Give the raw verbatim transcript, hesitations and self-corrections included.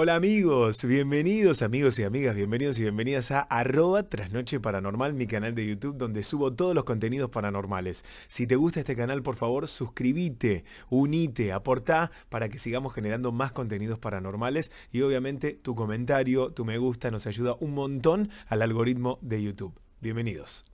Hola amigos, bienvenidos amigos y amigas, bienvenidos y bienvenidas a Arroba Trasnoche Paranormal, mi canal de YouTube donde subo todos los contenidos paranormales. Si te gusta este canal, por favor, suscríbete, unite, aportá para que sigamos generando más contenidos paranormales y obviamente tu comentario, tu me gusta nos ayuda un montón al algoritmo de YouTube. Bienvenidos.